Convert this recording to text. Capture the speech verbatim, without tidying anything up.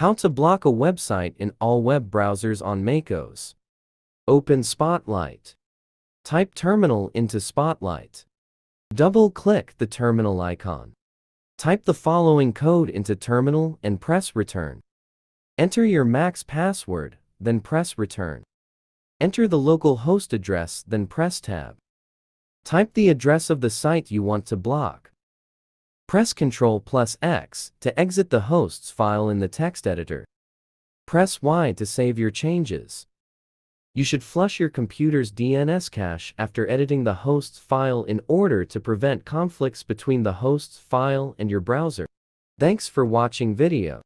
How to block a website in all web browsers on macOS. Open Spotlight. Type Terminal into Spotlight. Double-click the Terminal icon. Type the following code into Terminal and press Return. Enter your Mac's password, then press Return. Enter the local host address, then press Tab. Type the address of the site you want to block. Press control plus X to exit the host's file in the text editor. Press Y to save your changes. You should flush your computer's D N S cache after editing the host's file in order to prevent conflicts between the host's file and your browser. Thanks for watching video.